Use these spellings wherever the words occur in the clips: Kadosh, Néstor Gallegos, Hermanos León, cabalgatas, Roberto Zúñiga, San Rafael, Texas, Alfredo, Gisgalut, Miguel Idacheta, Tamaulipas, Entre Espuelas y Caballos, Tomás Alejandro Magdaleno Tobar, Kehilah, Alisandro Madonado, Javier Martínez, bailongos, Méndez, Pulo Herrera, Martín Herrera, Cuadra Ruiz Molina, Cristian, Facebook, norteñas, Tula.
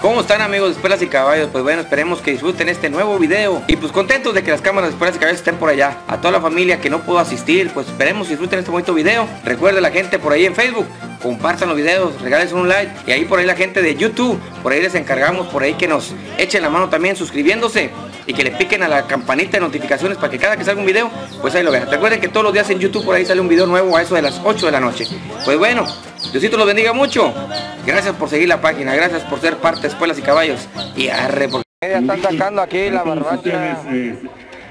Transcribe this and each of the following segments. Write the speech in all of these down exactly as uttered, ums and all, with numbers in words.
¿Cómo están, amigos de Espuelas y Caballos? Pues bueno, esperemos que disfruten este nuevo video. Y pues contentos de que las cámaras de Espuelas y Caballos estén por allá. A toda la familia que no pudo asistir, pues esperemos que disfruten este bonito video. Recuerden, la gente por ahí en Facebook, compartan los videos, regales un like. Y ahí por ahí la gente de YouTube, por ahí les encargamos, por ahí que nos echen la mano también suscribiéndose. Y que le piquen a la campanita de notificaciones para que cada que salga un video, pues ahí lo vean. Recuerden que todos los días en YouTube por ahí sale un video nuevo a eso de las ocho de la noche. Pues bueno, Diosito los bendiga mucho. Gracias por seguir la página, gracias por ser parte de Espuelas y Caballos. Y arre, porque ya están sacando aquí la barbacha. Eh,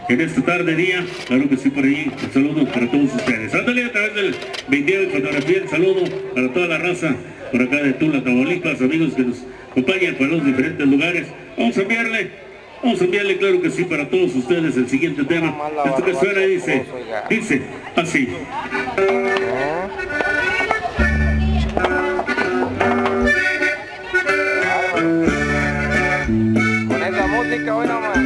en esta tarde día, claro que sí, por ahí, un saludo para todos ustedes. Ándale, a través del video de fotografía, el saludo para toda la raza por acá de Tula, Tamaulipas, amigos que nos acompañan para los diferentes lugares. Vamos a enviarle, vamos a enviarle, claro que sí, para todos ustedes el siguiente tema. Esto que suena dice, dice así. Hoy nomás.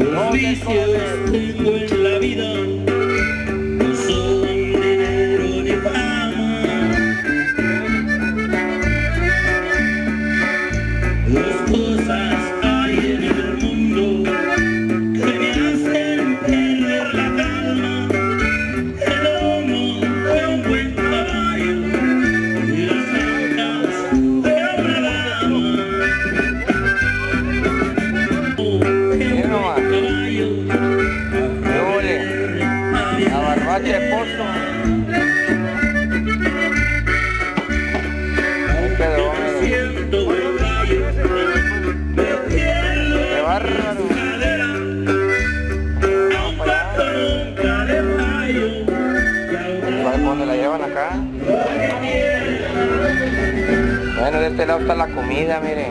Los vicios tengo en la vida, no son dinero ni fama. Dos cosas hay en el mundo que me hacen perder la calma. El lomo fue un buen bueno. De este lado está la comida, mire.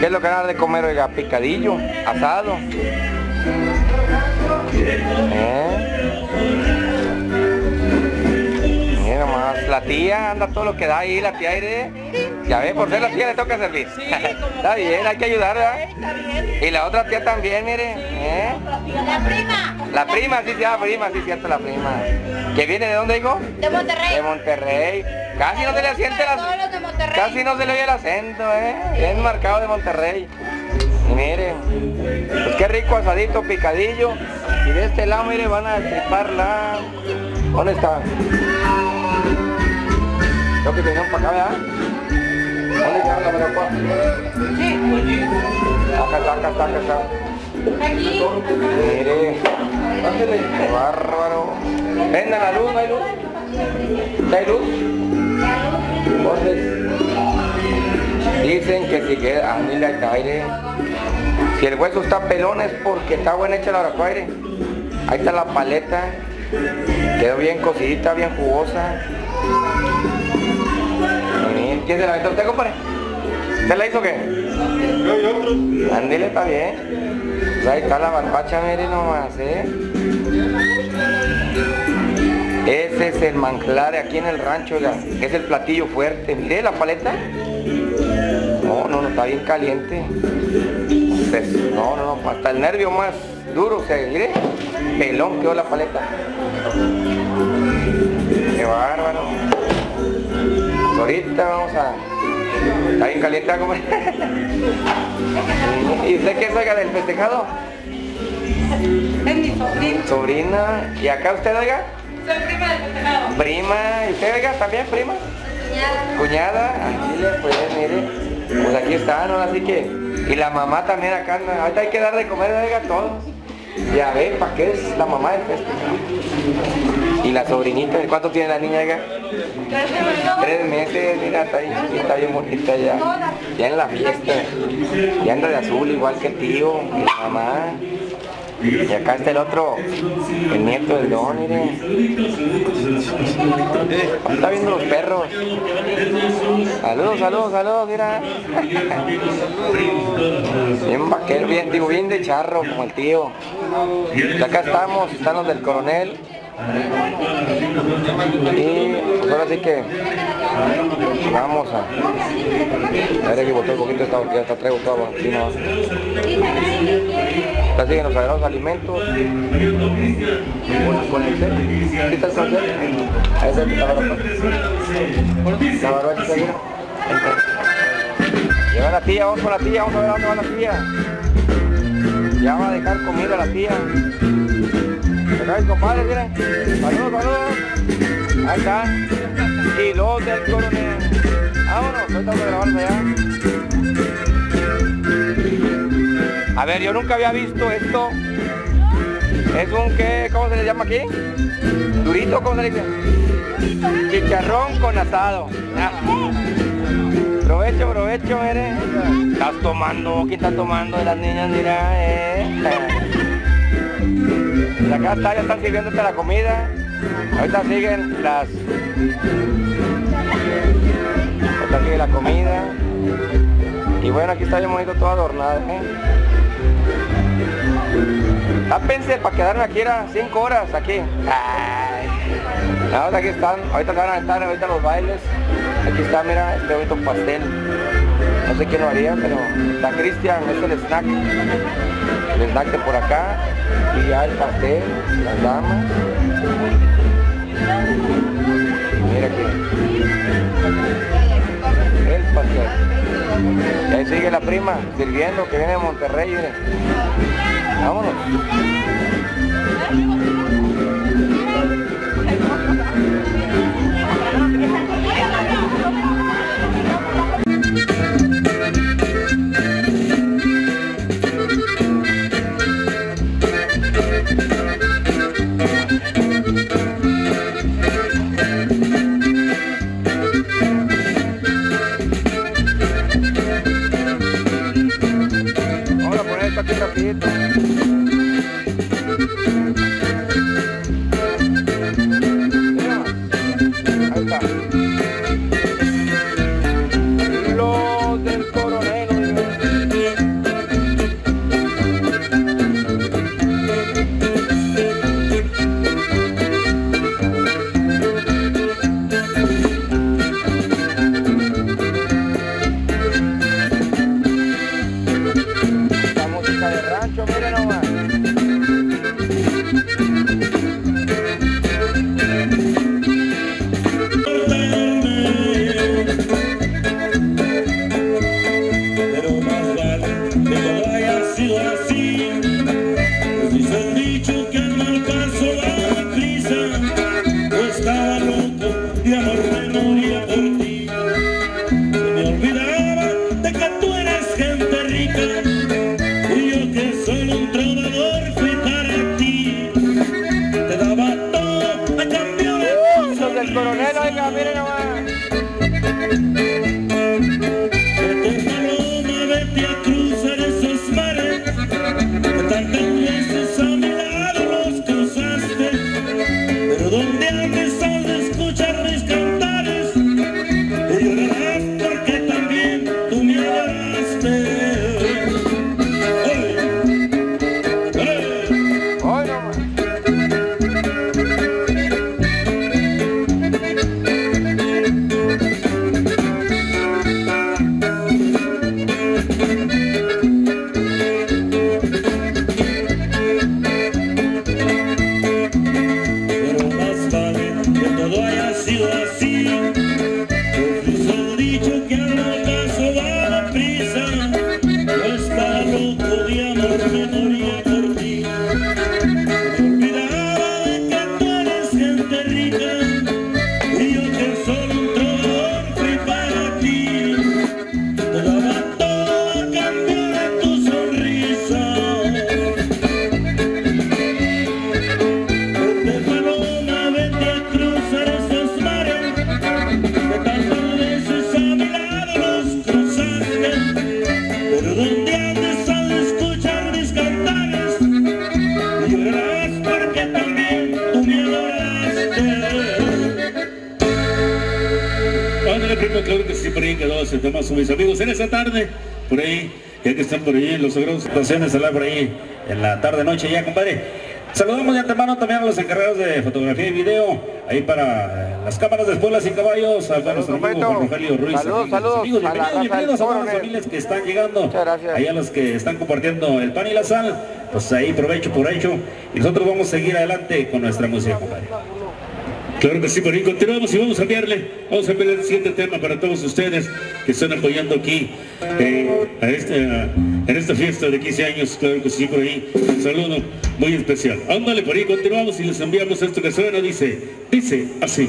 ¿Qué es lo que van a de comer? Oiga, picadillo, asado. ¿Eh? Mira más, la tía anda todo lo que da ahí, la tía aire. Ya ves, por ser la tía le toca servir. Sí, está bien, hay que ayudarla. Y la otra tía también, mire. ¿Eh? La prima. La prima, sí, sí, la prima, sí, cierto, la prima. ¿Que viene de dónde, hijo? De Monterrey. De Monterrey. Casi no se le siente la... Casi no se le oye el acento, ¿eh? Es marcado de Monterrey. Y miren, pues qué rico asadito, picadillo. Y de este lado, mire, van a triparla. ¿Dónde está? Creo que tenían para acá, ¿verdad? ¿Dónde está la verdad? Sí. Acá está, acá está, acá está. Aquí. Mire. ¡Qué bárbaro! Venga la luz, ¿no hay luz? ¿Hay luz? Entonces, dicen que si queda, ándale al aire. Si el hueso está pelón es porque está buena hecha la aracuaire. Ahí está la paleta. Quedó bien cocidita, bien jugosa. ¿Quién se la aventó? ¿Usted, compadre? ¿Usted la hizo qué? Ándale, está bien. Ahí está la barbacha, miren nomás, ¿eh? Ese es el manglar aquí en el rancho, ya. Es el platillo fuerte. Mire la paleta. No, no, no, está bien caliente. No, no, no, hasta el nervio más duro, o sea, mire. Pelón quedó la paleta. Qué bárbaro. Ahorita vamos a... Está bien caliente a comer. ¿Y usted qué es, oiga, del festejado? Es mi sobrina. Sobrina. ¿Y acá usted, oiga? Soy prima del festejado. Prima. ¿Y usted, oiga, también prima? Cuñada. Cuñada. Aquí le pues, mire. Pues aquí están, ¿no? Así que... Y la mamá también acá. ¿No? Ahorita hay que dar de comer, oiga, todos. Ya ve, ¿para qué es la mamá del festejado? Y la sobrinita. ¿Cuánto tiene la niña, oiga? Tres meses, mira, está bien chiquita, bien bonita ya. Ya en la fiesta. Ya anda de azul igual que el tío, mi mamá. Y acá está el otro, el nieto del don, mire. Está viendo los perros. Saludos, saludos, saludos, mira. Bien vaquero, bien, digo, bien de charro, como el tío. Y acá estamos, están los del coronel. Y pues ahora sí que vamos a, a ver, que boté un poquito esta, porque esta traigo toda así, no. Así que nos agarramos alimentos con el set. ¿Sí está el set? Ahí está el camarote. Camarote está ahí. Lleva la tía, vamos con la tía, vamos a ver a dónde va la tía. Ya va a dejar comida la tía. Acá compadre, miren. Saludos, saludos. Ahí está. Y los del coronel. Vámonos, ahorita vamos a grabar allá. A ver, yo nunca había visto esto. Es un que, ¿cómo se le llama aquí? Durito, ¿cómo se le dice? Chicharrón con asado. Provecho, provecho, eres. Estás tomando, ¿qué estás tomando de las niñas? Mira, eh. Y acá está, ya están sirviéndote la comida. Ahorita siguen las. Ahorita sigue la comida. Y bueno, aquí está bien bonito, todo adornado, ¿eh? Tápense para quedarme aquí, era cinco horas aquí. Ay. Ahora aquí están, ahorita van a estar, ahorita los bailes. Aquí está, mira, este bonito pastel. No sé quién lo haría, pero está Cristian, es el snack. El snack de por acá. Y ya el pastel, las damas. Mira aquí. El pastel. Y ahí sigue la prima, sirviendo, que viene de Monterrey, miren. Vámonos. Por ahí, ya que están por ahí, los sagrados estaciones, se la por ahí en la tarde-noche ya, compadre. Saludamos de antemano también a los encargados de fotografía y video, ahí para las cámaras de Espuelas y Caballos, a nuestro amigo Juan Rogelio Ruiz. Saludos, saludos. Amigos, bienvenidos, bienvenidos a todas las familias que están llegando, ahí a los que están compartiendo el pan y la sal, pues ahí provecho por hecho, y nosotros vamos a seguir adelante con nuestra música, compadre. Claro que sí, por ahí continuamos y vamos a enviarle, vamos a enviarle el siguiente tema para todos ustedes que están apoyando aquí eh, a este, a, en esta fiesta de quince años, claro que sí, por ahí, un saludo muy especial. Ándale, por ahí continuamos y les enviamos esto que suena, dice, dice así.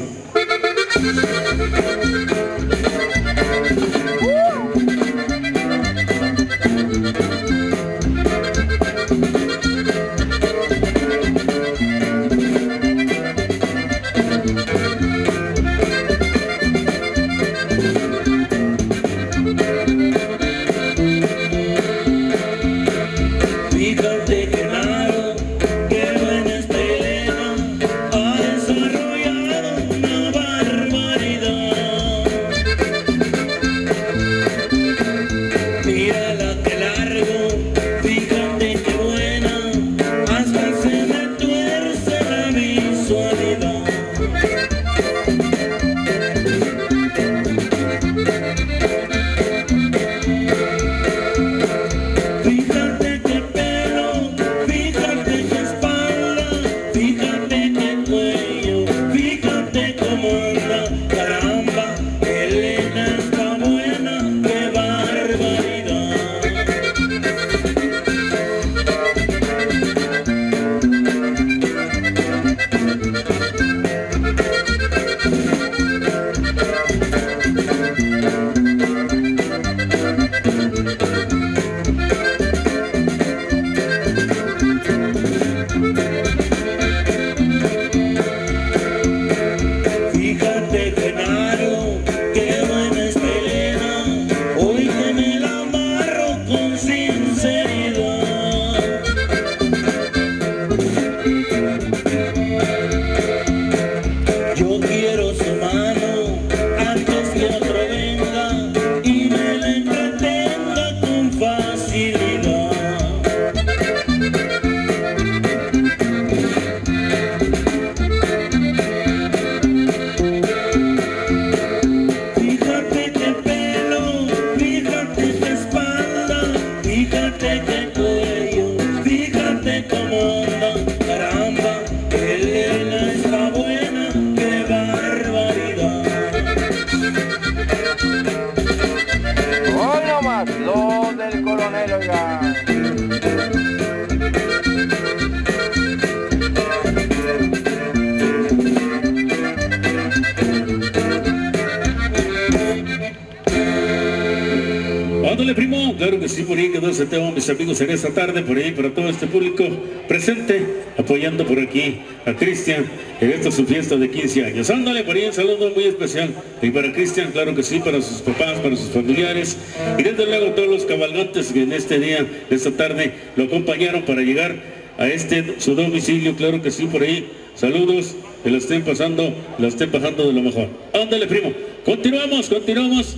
Amigos, en esta tarde, por ahí, para todo este público presente, apoyando por aquí a Cristian en esta su fiesta de quince años. Ándale, por ahí un saludo muy especial, y para Cristian, claro que sí, para sus papás, para sus familiares, y desde luego todos los cabalgantes que en este día, esta tarde, lo acompañaron para llegar a este su domicilio, claro que sí, por ahí, saludos, que lo estén pasando, lo estén pasando de lo mejor. Ándale, primo, continuamos, continuamos,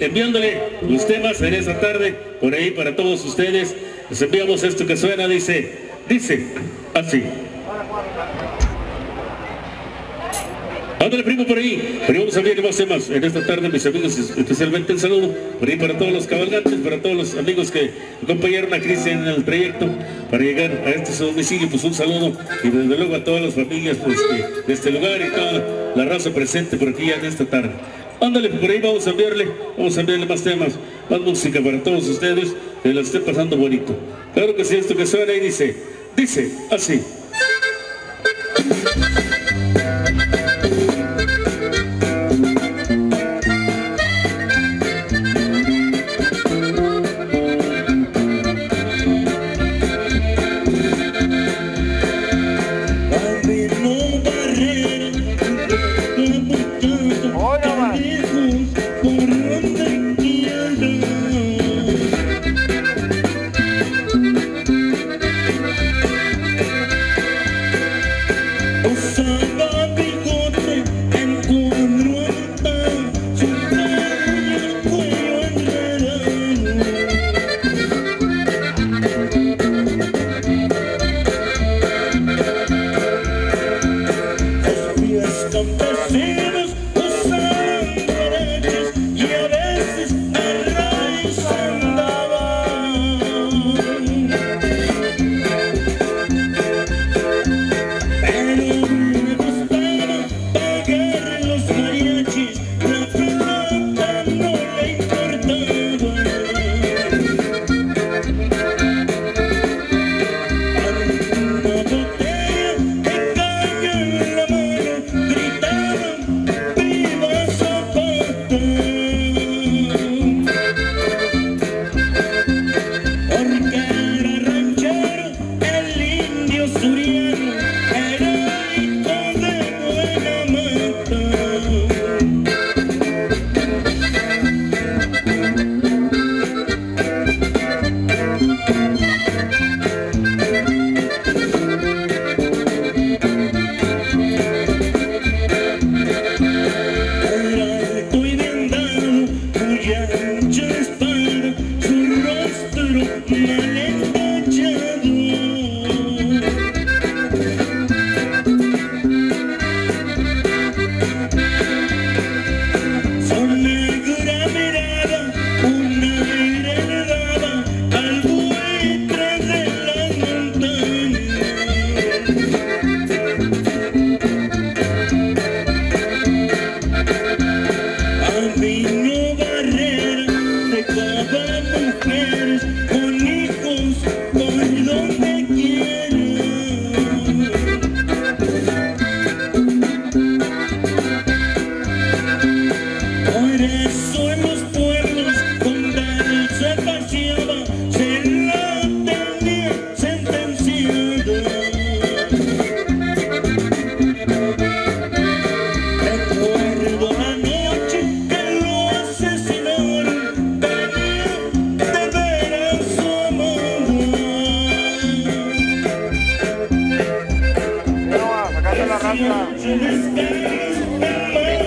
enviándole los temas en esta tarde, por ahí para todos ustedes, les enviamos esto que suena, dice, dice, así. Ándale, primo, por ahí, pero vamos a ver más temas en esta tarde, mis amigos, especialmente el saludo, por ahí para todos los cabalgantes, para todos los amigos que acompañaron a Cristian en el trayecto, para llegar a este domicilio, pues un saludo, y desde luego a todas las familias pues, de, de este lugar y toda la raza presente por aquí en esta tarde. Ándale, por ahí vamos a enviarle, vamos a enviarle más temas, más música para todos ustedes, que la estén pasando bonito. Claro que sí, esto que suena y dice, dice así.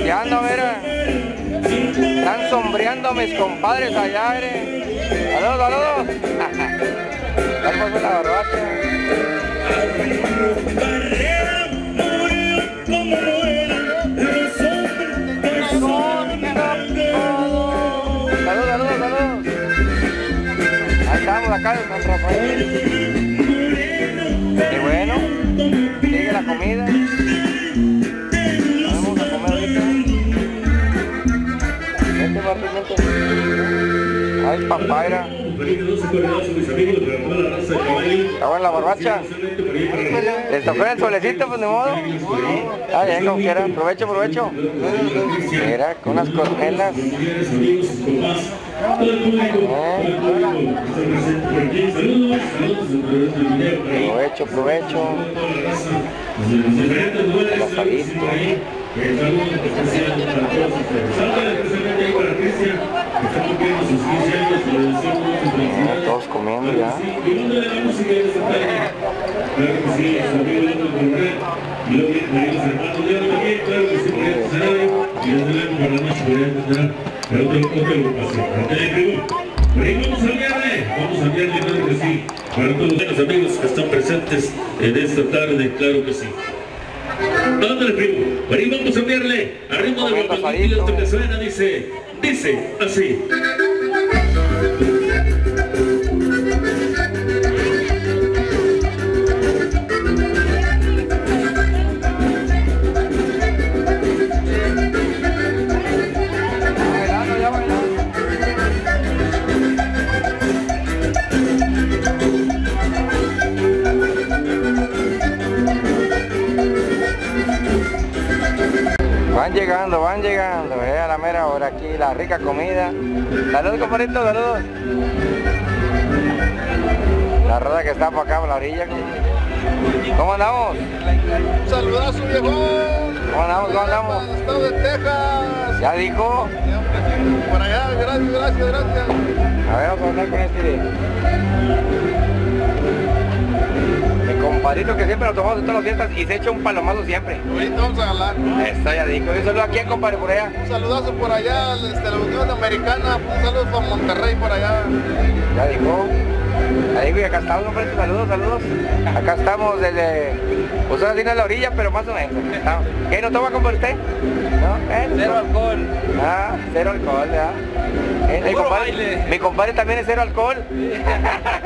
Ya ando, mira. Están sombreando mis compadres allá, mire. Saludos, saludos. Estamos en la barbacha. Acá de San Rafael. Y bueno, sigue la comida. Nos vamos a comer ahorita. Este Martín. Ay, papaira. Está buena la barbacha. Les toca el solecito, pues de modo. Ah, bien, como quiera. Provecho, provecho. Mira, con unas cornelas. Provecho, provecho. Todos comiendo ya. Pero tengo que preocupación. Vamos a guiarle, vamos a guiarle, claro que sí. Para todos los amigos que están presentes en esta tarde, claro que sí. Dándole, primo. Pero vamos a enviarle a ritmo de la bandera que suena, dice, dice así. Van llegando, van llegando, eh, a la mera hora aquí, la rica comida. Saludos, compadrito, saludos. La roda que está por acá, por la orilla. ¿Cómo andamos? Un saludazo, viejo. ¿Cómo andamos, cómo andamos? Del estado de Texas. ¿Ya dijo? Por allá, gracias, gracias, gracias. A ver, vamos a hablar con este. Mi compadrito que siempre nos tomamos en todas las fiestas y se echa un palomazo siempre. Ahorita vamos a jalar. Está, ya dijo. Un saludo a quién, compadre, por allá. Un saludazo por allá, desde la Unión Americana. Un saludo para Monterrey, por allá. Ya dijo. Ahí, güey, acá estamos, hombre, saludos, saludos. Acá estamos desde... Pues así no es la orilla, pero más o menos. ¿Qué, no toma como usted? ¿No? ¿Eh? Cero alcohol. Ah, cero alcohol, ya. ¿Eh? Mi, compadre, mi compadre también es cero alcohol.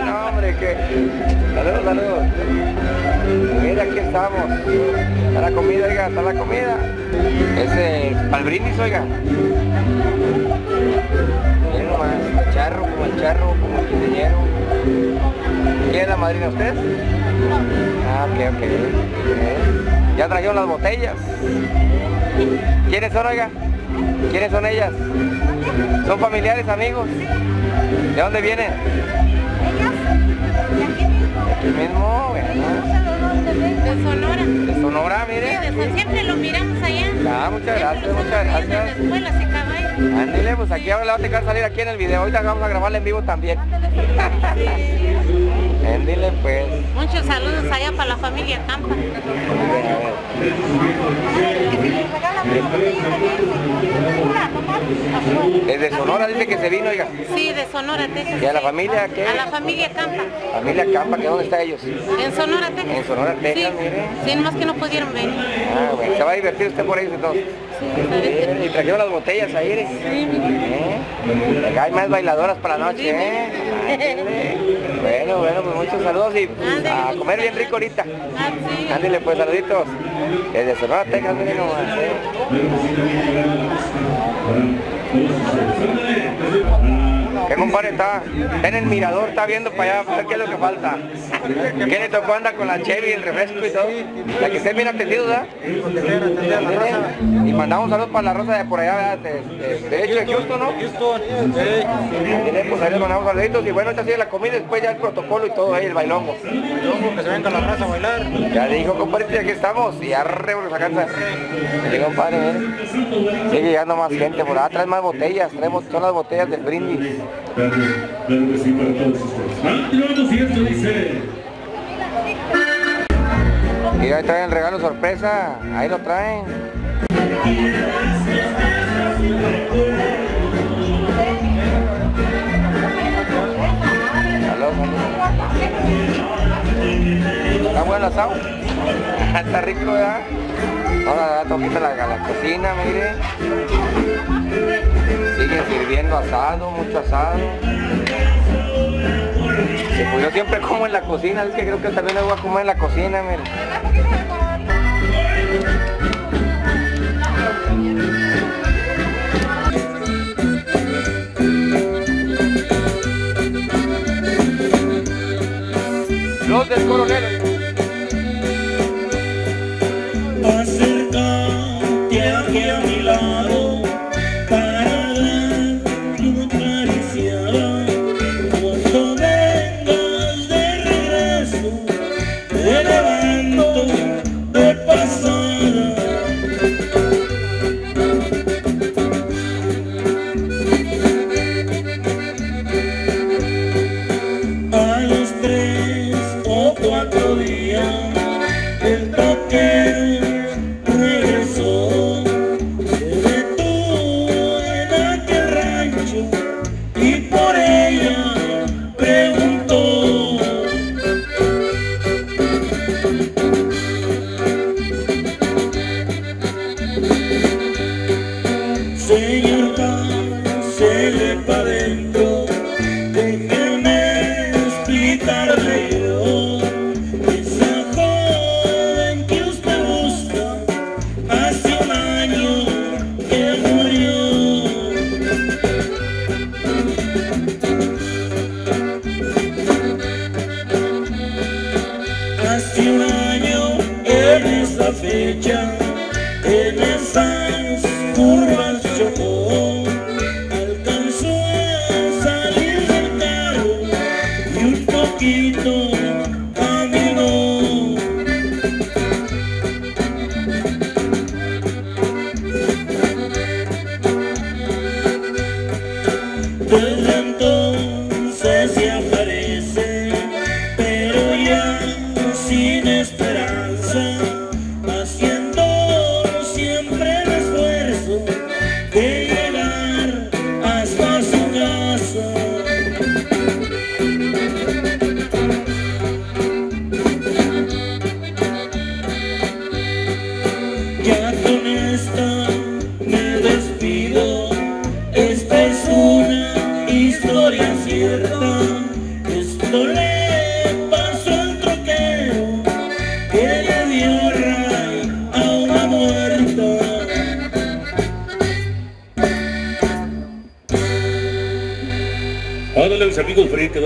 No, hombre, que... Saludos, saludos. Mira, aquí estamos. Está la comida, oiga, está la comida. Ese... Para el brindis, oiga. Miren nomás, charro, como el charro, como el quinceañero. ¿Quién es la madrina, usted? Ah, ok, ok. okay. Ya trajeron las botellas. ¿Quiénes son, oiga? ¿Quiénes son ellas? ¿Son familiares, amigos? ¿De dónde vienen? Aquí mismo, ¿verdad? De Sonora. De Sonora, mire. Sí, desde siempre los miramos allá. Ah, muchas gracias, muchas gracias. Entre Espuelas y Caballos. Ándele, pues aquí ahora le va a tocar salir aquí en el video. Ahorita vamos a grabarla en vivo también. Ándele, pues. Muchos saludos allá para la familia Tampa. Desde Sonora dice que se vino, oiga. Sí, de Sonora, Texas. ¿Y a la familia qué? A la familia Campa. ¿Familia Campa? ¿Que dónde está ellos? En Sonora, Texas. En Sonora, Texas, sí, mire. Sí, nomás que no pudieron venir. Ah, bueno, se va a divertir usted por ellos entonces. Sí, y trajeron las botellas ahí, ¿eh? Sí. ¿Eh? Hay más bailadoras para la noche, ¿eh? Ándale. Bueno, bueno, pues muchos saludos y a comer bien rico ahorita. Ándale, pues, saluditos. Desde Sonora, Texas, miren nomás, ¿eh? ¿Qué compadre está? Está en el mirador, está viendo para allá, para ver qué es lo que falta. ¿Qué le tocó andar con la Chevy, el refresco y todo? La que esté bien atendido, ¿verdad? Y mandamos saludos para la Rosa de por allá, ¿verdad? De, de, de hecho, de Houston, ¿no? Pues ahí les mandamos saluditos y bueno, esta sigue la comida, después ya el protocolo y todo ahí, el bailongo. Bailongo, que se venga la raza a bailar. Ya dijo, compadre, aquí estamos y arre, porque acá está. Sí, compadre, ¿eh? Sigue llegando más gente por allá, traen más botellas, traemos, son las botellas del brindis. Claro, claro que sí, para todos ustedes. Continuamos y esto dice... Y ahí traen el regalo sorpresa, ahí lo traen. Está bueno el asado. Está rico, ¿verdad? Ahora da toquita la, la cocina, mire. Sigue sirviendo asado, mucho asado. Sí, pues yo siempre como en la cocina, es que creo que también le voy a comer en la cocina, mire. Los del coronel. Acércate aquí a mi lado para dar tu caricia. Cuando vengas de regreso, te levanto de pasada.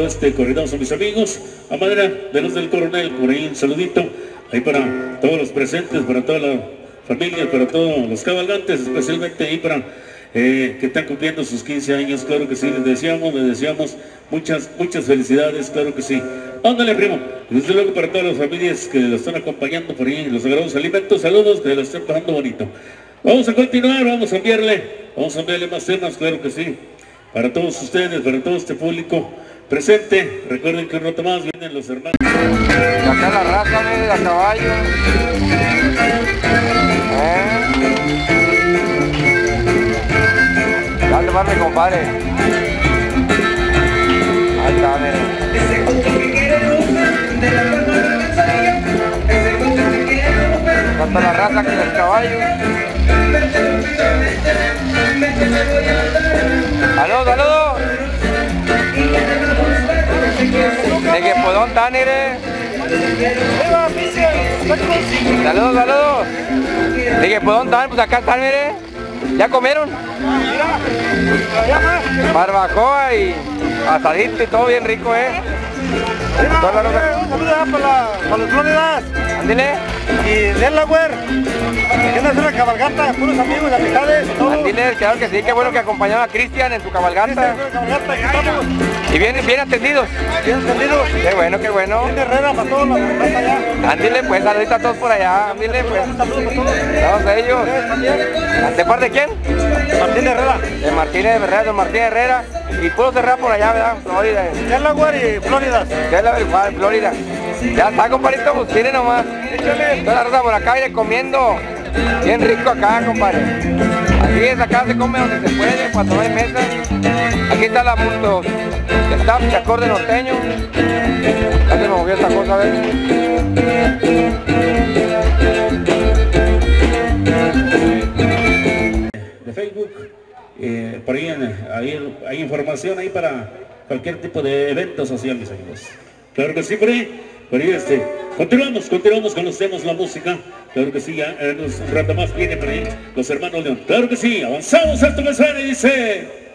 Este corredamos a mis amigos a manera de los del coronel, por ahí un saludito ahí para todos los presentes, para toda la familia, para todos los cabalgantes, especialmente ahí para eh, que están cumpliendo sus quince años. Claro que sí, les deseamos, les deseamos muchas, muchas felicidades, claro que sí. Ándale, primo, desde luego para todas las familias que los están acompañando por ahí, los sagrados alimentos, saludos, que los estén pasando bonito. Vamos a continuar, vamos a enviarle, vamos a enviarle más temas, claro que sí, para todos ustedes, para todo este público presente. Recuerden que un rato más vienen los hermanos. Acá la raza, miren, a caballo. ¿Eh? Dale, va mi compadre. Ahí está, miren. El segundo que quiere romper, de la palma de la manzanilla. El segundo que quiere romper. Acá está la raza que el caballo. ¡Aló, aló! De que podón tan iré. Saludos, saludos. De que podón tan, pues acá están, mire. ¿Ya comieron? Barbacoa y asadito y todo bien rico, eh. Toda la para los floridas. Andile. Y denla, güer. Que no es una cabalgata, puros amigos, amistades. Andile, claro que sí, qué bueno que acompañaron a Cristian en su cabalgata. Y bien, bien atendidos. Bien atendidos. Qué bueno, qué bueno. Martín Herrera para todos los que están allá. Ándile pues, saludos a todos por allá. Ándile pues. Saludos a todos. Saludos a ellos. ¿De parte de quién? Martín Herrera. De Martín Herrera, de Martín Herrera. Y Pulo Herrera por allá, ¿verdad? Florida. ¿Qué es la güera y Florida? ¿Qué es la Florida? Ya está, compadrito, pues tire nomás. Toda la raza por acá viene comiendo bien rico acá, compadre. Así es, acá se come donde se puede, cuando no hay mesas. Aquí está la punto. Está el chacor de norteño. Ya se me movió esta cosa, a ver. De Facebook, eh, por ahí, ahí hay información ahí para cualquier tipo de eventos sociales, amigos. Claro que sí, por ahí, por ahí este. Continuamos, continuamos, conocemos la música. Claro que sí, ya en un rato más viene por ahí los hermanos León. Claro que sí, avanzamos, esto me suena y dice...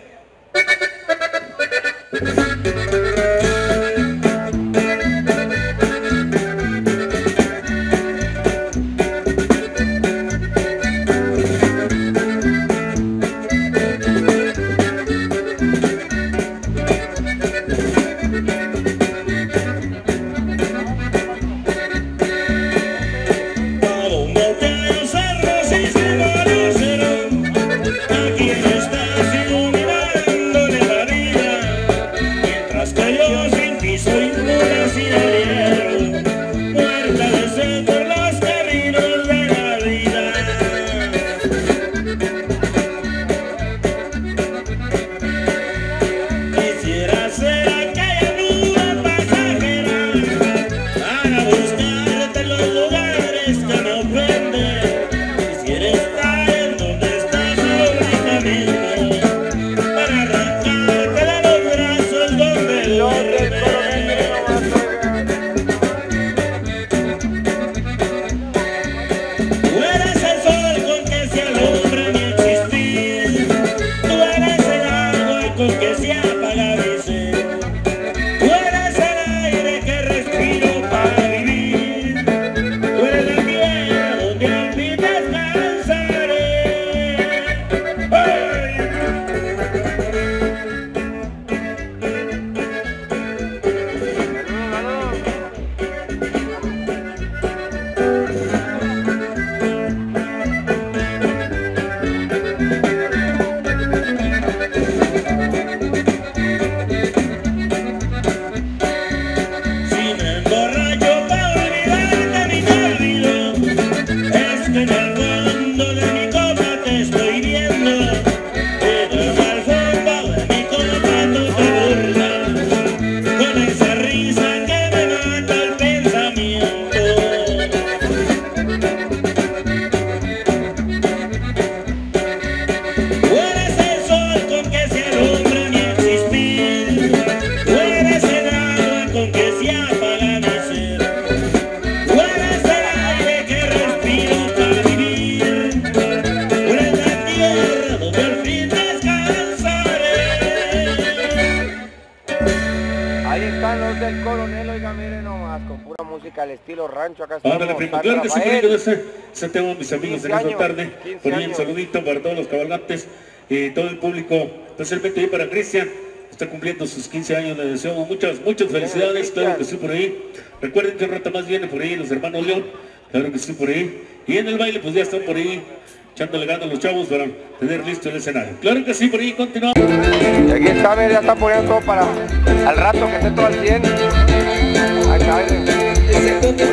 Claro que sí, yo ese, ese tema, mis amigos, en esta tarde, por ahí un saludito para todos los cabalgantes y todo el público, especialmente ahí para Cristian, está cumpliendo sus quince años, le deseamos muchas, muchas felicidades, claro que sí, por ahí, recuerden que un rato más viene por ahí los hermanos León, claro que sí, por ahí, y en el baile pues ya están por ahí, echándole ganas a los chavos para tener listo el escenario, claro que sí, por ahí, continuamos. Y aquí está, ya está poniendo todo para, al rato que esté todo al cien, acá viene. Ese tonto que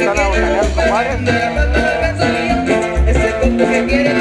quiere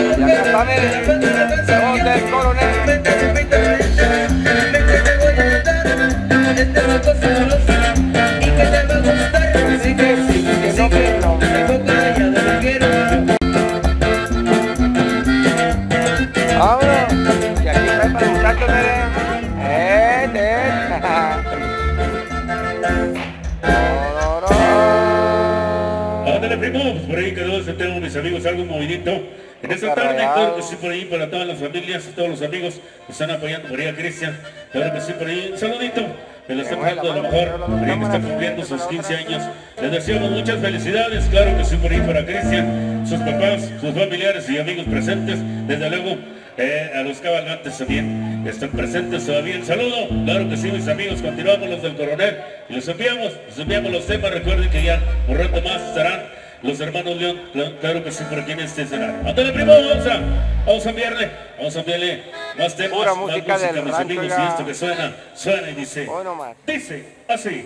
por ahí quedó ese tema, mis amigos, algo movidito en esta tarde, claro que sí, por ahí para todas las familias, todos los amigos que están apoyando por ahí a Cristian, claro que sí, por ahí un saludito, me lo está poniendo de lo mejor, por ahí que está cumpliendo sus quince años, les deseamos muchas felicidades, claro que sí, por ahí para Cristian, sus papás, sus familiares y amigos presentes, desde luego eh, a los cabalgantes también, están presentes todavía, un saludo, claro que sí, mis amigos, continuamos los del coronel, y los enviamos, los enviamos los temas, recuerden que ya un rato más estarán los hermanos León, claro que sí, por aquí en este escenario. Ándale, primo, vamos a, vamos a enviarle, vamos a enviarle más temas, pura más música, música del mis rancho, amigos, ya. Y esto que suena, suena y dice, dice así.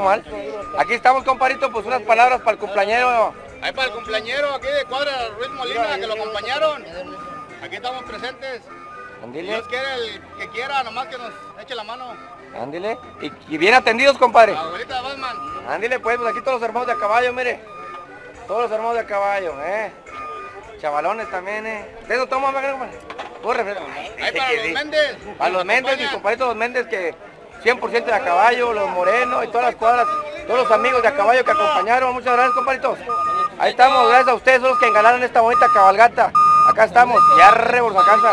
mal. Aquí estamos, comparito, pues unas palabras para el cumpleañero. Ahí para el cumpleañero, aquí de Cuadra Ruiz Molina, que lo acompañaron. Aquí estamos presentes. Andile. Dios quiere, el que quiera, nomás que nos eche la mano. Ándile. Y, y bien atendidos, compadre. La abuelita de Batman. Ándile, pues, pues aquí todos los hermanos de a caballo, mire. Todos los hermanos de a caballo, eh. Chavalones también, eh. ¿Ustedes no toman, compadre? Ahí para los Méndez. Para los Méndez, mis compadritos, los Méndez que cien por ciento de a caballo, los morenos y todas las cuadras, todos los amigos de a caballo que acompañaron. Muchas gracias, compadritos. Ahí estamos, gracias a ustedes, son los que engalaron esta bonita cabalgata. Acá estamos, ya reborsacanza.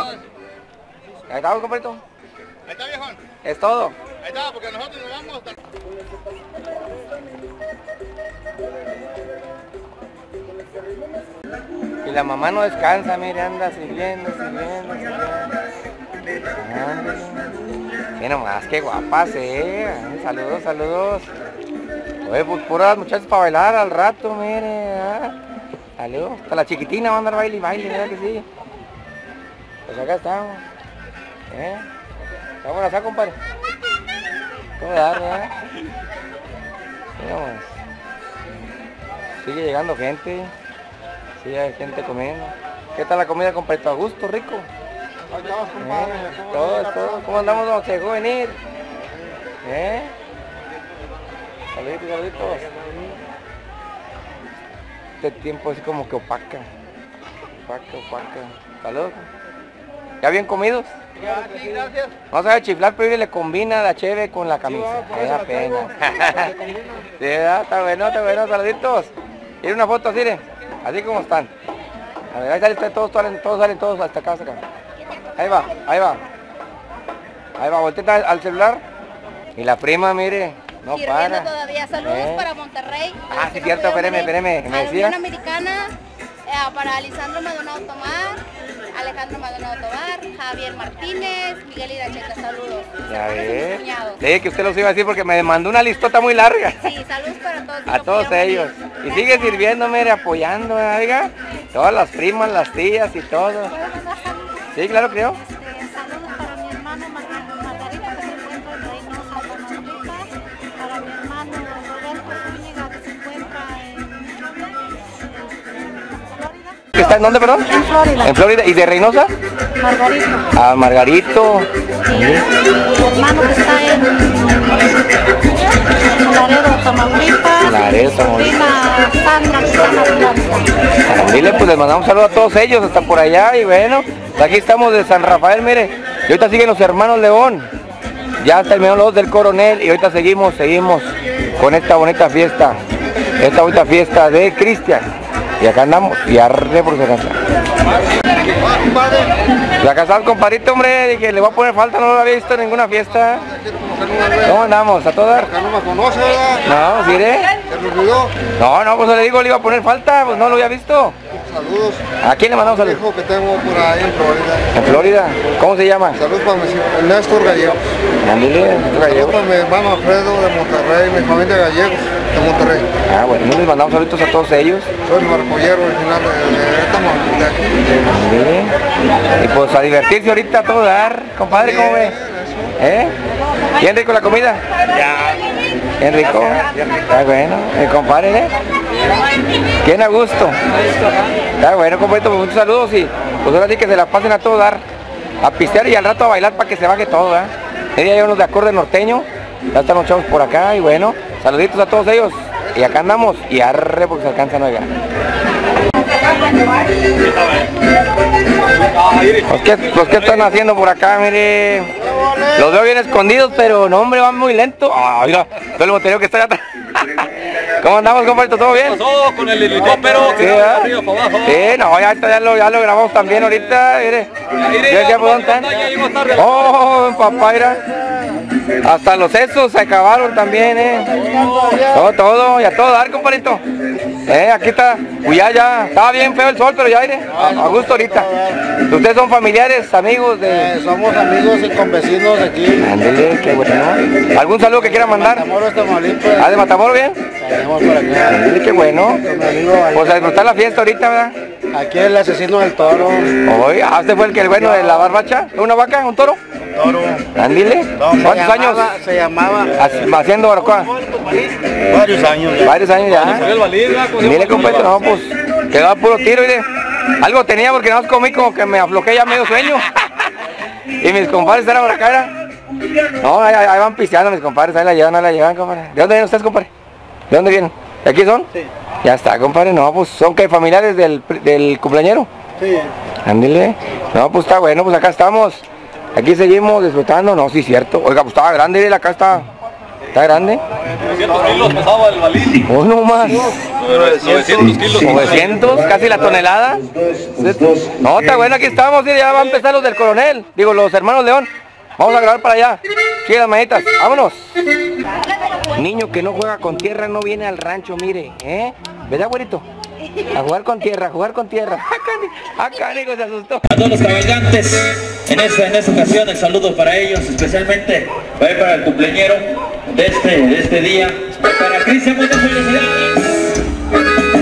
Ahí estamos, compadrito. Ahí está, viejón. Es todo. Ahí está, porque nosotros nos vamos hasta... Y la mamá no descansa, mire, anda sirviendo, sirviendo, sirviendo. Ah, mira nomás, qué guapa se, eh. Saludos, saludos. Oye, pues puras muchachas para bailar al rato, mire. Ah. Saludos. Hasta la chiquitina va a andar baile y baile, mira que sí. Pues acá estamos. ¿Eh? Vamos a hacer, compadre. ¿Cómo darle, eh? Miramos. Sigue llegando gente. Sigue hay gente comiendo. ¿Qué tal la comida, compadre? ¿A gusto, rico? Andamos, compadre. ¿Eh? Todo, todo. ¿Cómo andamos? ¿Nos dejó venir? ¿Eh? Saluditos, saluditos. Este tiempo es como que opaca. Opaca, opaca. Saludos. ¿Ya bien comidos? Ya, sí, gracias. No se va a chiflar, pero le combina la cheve con la camisa. Sí, va, pues, es la pena. Sí, está bueno, está bueno, saluditos. Tiene una foto así, ¿eh? Así como están. A ver, ahí salen todos, salen todos, salen todos hasta acá, hasta acá. Ahí va, ahí va. Ahí va, voltea al celular. Y la prima, mire, no para. Todavía. Saludos eh. para Monterrey. Ah, sí, si cierto, espéreme, espérame. Me decía. Unión Americana, eh, para Alisandro Madonado Tomás, Alejandro Magdaleno Tobar, Javier Martínez, Miguel Idacheta, saludos. Ya ves. Sí, que usted los iba a decir porque me mandó una listota muy larga. Sí, saludos para todos. A todos ellos. Y sigue sirviendo, mire, apoyando, oiga. Todas las primas, las tías y todo. Sí, claro, creo. Saludos para mi hermano Margarita, que se encuentra en Reynosa, Tamaulipas. Para mi hermano Roberto Zúñiga, que se encuentra en Florida. ¿En dónde, perdón? En Florida. ¿En Florida? ¿Y de Reynosa? Margarito. Ah, Margarito. Sí. Mi hermano que está en, en Laredo, Tamaulipas. Laredo, Tamaulipas. Prima Sandra, que está en Atlanta. Dile, pues les mandamos un saludo a todos ellos, hasta por allá. Y bueno, aquí estamos de San Rafael, mire. Y ahorita siguen los hermanos León. Ya terminaron los del coronel y ahorita seguimos, seguimos con esta bonita fiesta. Esta bonita fiesta de Cristian. Y acá andamos, y arre por su casa. La casa, compadrito, hombre, que le voy a poner falta, no lo había visto en ninguna fiesta. ¿Cómo andamos? ¿A todas? No me conoce, ¿verdad? No, ¿siré? No, no, pues le digo, le iba a poner falta, pues no lo había visto. Saludos. ¿A quién le mandamos saludos? Hijo que tengo por ahí en Florida. ¿En Florida? ¿Cómo se llama? Saludos para mi Néstor Gallegos. Néstor Gallegos. Para mi hermano Alfredo de Monterrey, mi familia Gallegos de Monterrey. Ah, bueno, les mandamos saludos a todos ellos. Soy el barcollero original de, de, de, de aquí. Y pues a divertirse ahorita a todo dar, compadre, ¿cómo ve? ¿Eh? ¿Bien rico la comida? Ya. ¿Bien rico? Está bueno, el compadre, ¿eh? Bien a gusto. Está bueno, compadrito, pues muchos saludos y pues ahora sí que se la pasen a todo dar, a pistear y al rato a bailar para que se baje todo, ¿eh? El día hay unos de acorde norteño, ya están los chavos por acá y bueno, saluditos a todos ellos. Y acá andamos y arre porque se alcanza a no llegar. Los que, los que están haciendo por acá, mire. Los veo bien escondidos, pero no, hombre, van muy lento. Ah, mira, todo el botelero que está allá atrás. ¿Cómo andamos, compadrito? ¿Todo bien? Todos con el helicóptero que va arriba para abajo. Sí, no, ya, ya, lo, ya lo grabamos también ahorita, mire. Yo ya puedo estar. Oh, papá, mira. Hasta los sesos se acabaron también, eh. Todo, todo, y a todo dar, compadrito. Eh, aquí está, uy, ya, ya, estaba bien feo el sol, pero ya, aire, a, a gusto ahorita. ¿Ustedes son familiares, amigos de...? Eh, somos amigos y convecinos de aquí. Ándale, qué bueno. ¿Algún saludo que quieran mandar? Matamoros, Tamaulipas. ¿Ah, de Matamoros, bien? Salimos por aquí. Ándale, qué bueno. Pues a disfrutar la fiesta ahorita, ¿verdad? Aquí el asesino del toro. Oye, ¿ah, este fue el que, el bueno, de la barbacha? ¿Una vaca, un toro? Toro. ¿Ándile? ¿Cuántos años? Se llamaba... ¿Haciendo barbacoa? Varios años. Varios años ya. Mire, compadre, no, pues... Quedaba puro tiro, mire. Algo tenía porque no comí, como que me afloqué ya medio sueño. Y mis compadres estaban por acá, ¿verdad? No, ahí, ahí van pisteando mis compadres, ahí la llevan, ahí la llevan, compadre. ¿De dónde vienen ustedes, compadre? ¿De dónde vienen? ¿De aquí son? Sí. Ya está, compadre, no, pues, ¿son que familiares del, del cumpleañero? Sí. Ándale. No, pues está bueno, pues acá estamos. Aquí seguimos disfrutando, no, sí, cierto. Oiga, pues estaba grande, mire, acá está... ¿Está grande? novecientos kilos pesaba el balín. Oh, no más. novecientos kilos. novecientos, casi la tonelada. No, está bueno, aquí estamos. Ya van a empezar los del coronel. Digo, los hermanos León. Vamos a grabar para allá. Sí, las manitas. Vámonos. Niño que no juega con tierra no viene al rancho, mire. ¿Eh? ¿Verdad, güerito? A jugar con tierra, a jugar con tierra. ¡Ah, canico! Se asustó. A todos los cabalgantes, en esta, en esta ocasión, el saludo para ellos, especialmente para el cumpleañero de este, de este día. Para Cristian, muchas felicidades.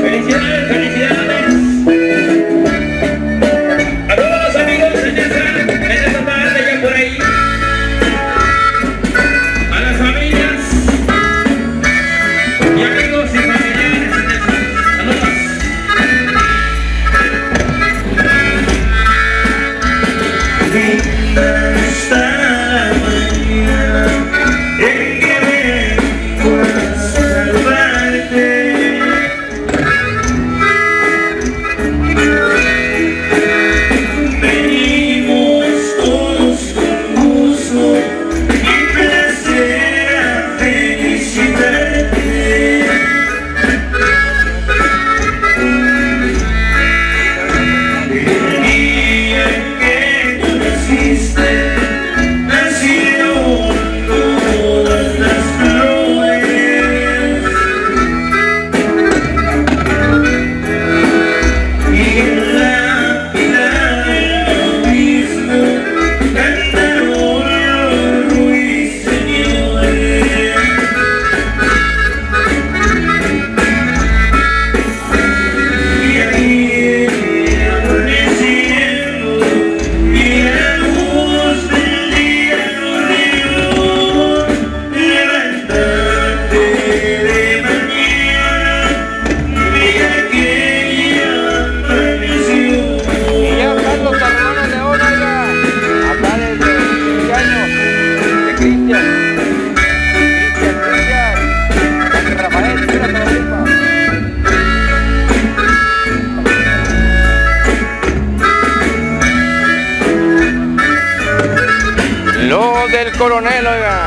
Felicidades, felicidades. A todos los amigos en esta, en esta tarde ya por ahí. A las familias y amigos y familiares. Coronel, oiga.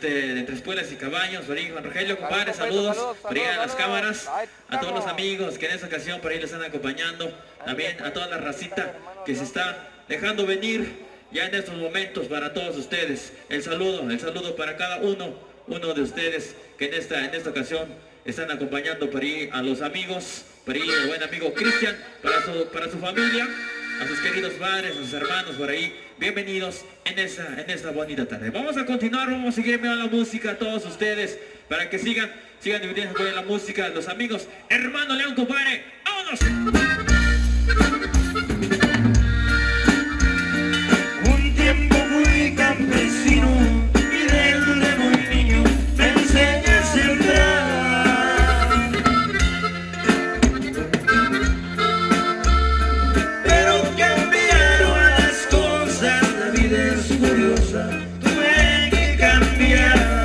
De Entre Espuelas y Caballos, por ahí Juan Rogelio, compadre, saludos, saludos, por ahí a las cámaras, a todos los amigos que en esta ocasión por ahí les están acompañando, también a toda la racita que se está dejando venir ya en estos momentos para todos ustedes, el saludo, el saludo para cada uno, uno de ustedes que en esta, en esta ocasión están acompañando por ahí a los amigos, por ahí el buen amigo Cristian, para su, para su familia, a sus queridos padres, a sus hermanos por ahí, bienvenidos en esta, en esta bonita tarde. Vamos a continuar, vamos a seguir viendo la música a todos ustedes para que sigan, sigan divirtiéndose con la música de los amigos Hermano León, compadre. ¡Vámonos! Un tiempo fui campesino y desde muy niño me enseñé a sembrar, pero cambiaron las cosas, la vida es curiosa, tuve que cambiar.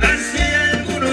Hace algunos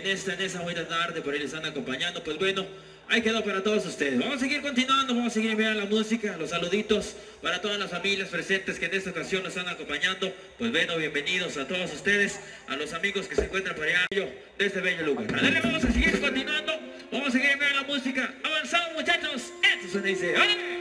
en esta, en esa buena tarde, por ahí les están acompañando. Pues bueno, ahí quedó para todos ustedes. Vamos a seguir continuando, vamos a seguir mirando la música, los saluditos para todas las familias presentes que en esta ocasión nos están acompañando. Pues bueno, bienvenidos a todos ustedes, a los amigos que se encuentran por allá de este bello lugar. Adelante, vamos a seguir continuando, vamos a seguir mirando la música. Avanzamos, muchachos, esto se dice. ¡Adelante!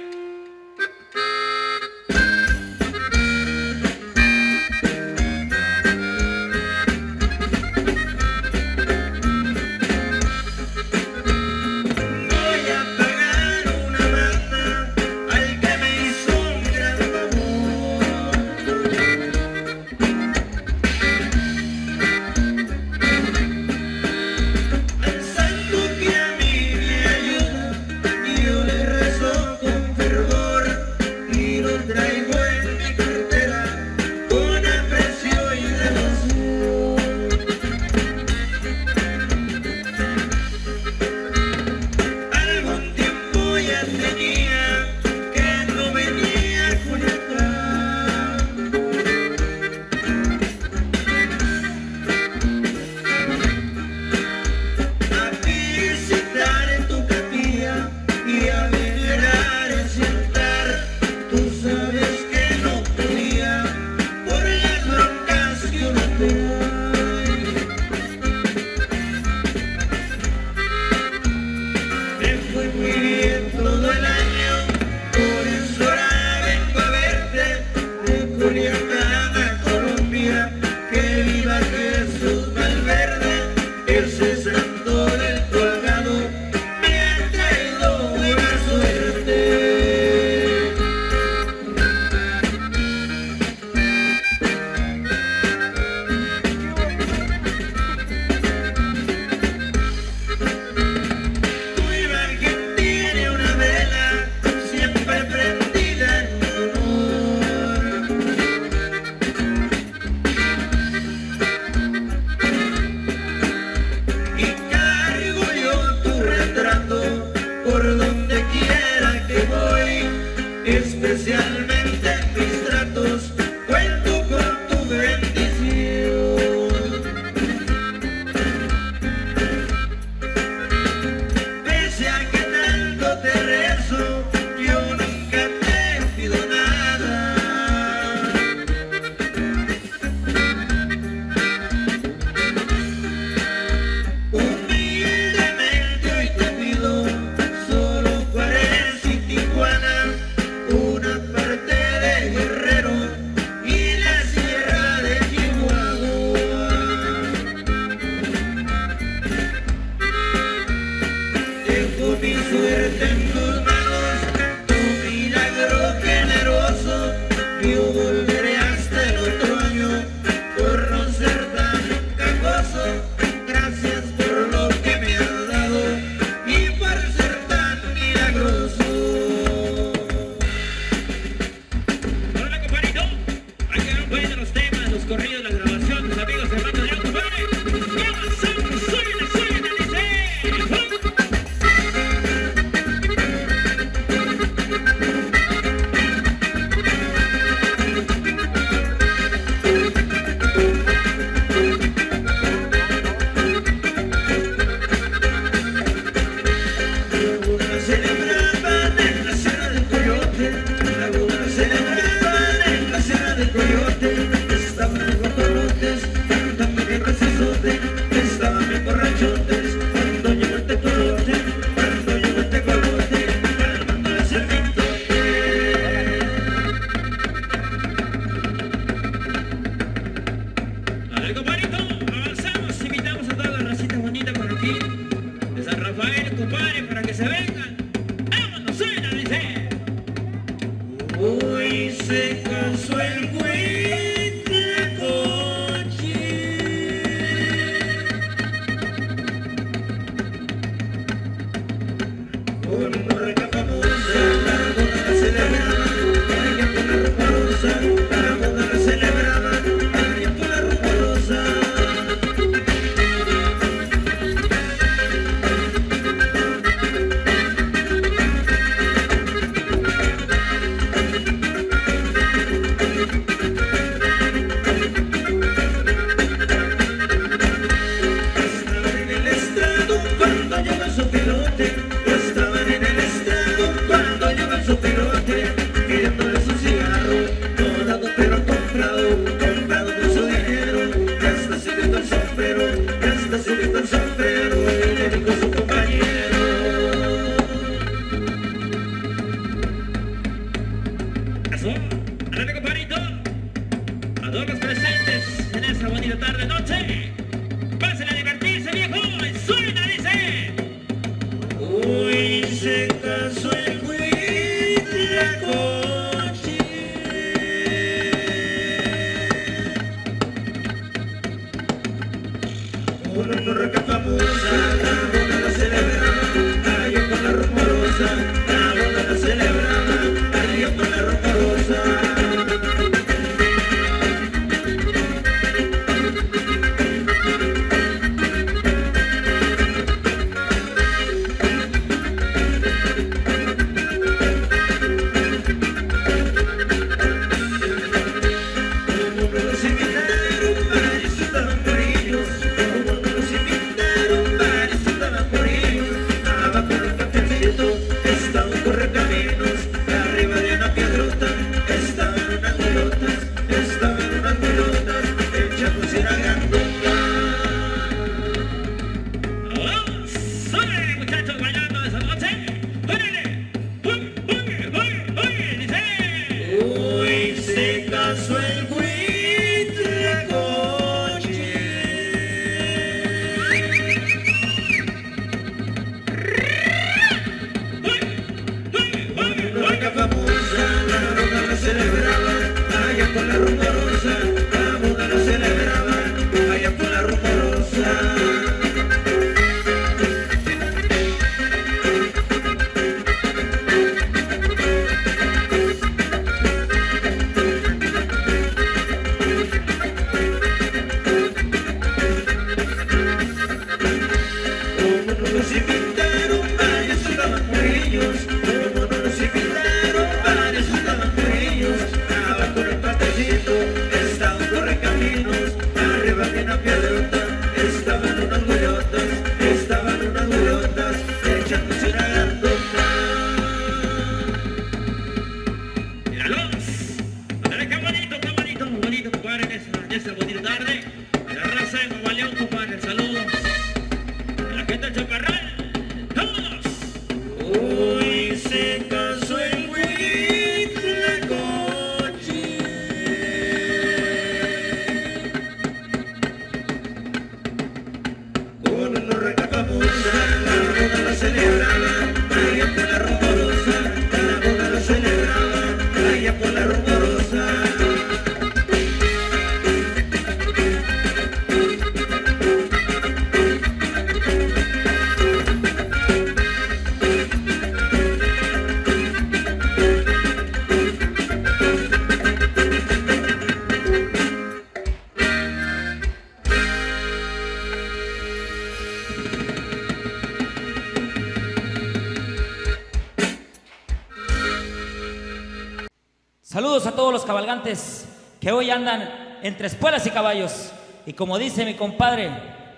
Cabalgantes que hoy andan entre espuelas y caballos, y como dice mi compadre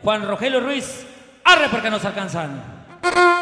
Juan Rogelio Ruiz, arre porque nos alcanzan.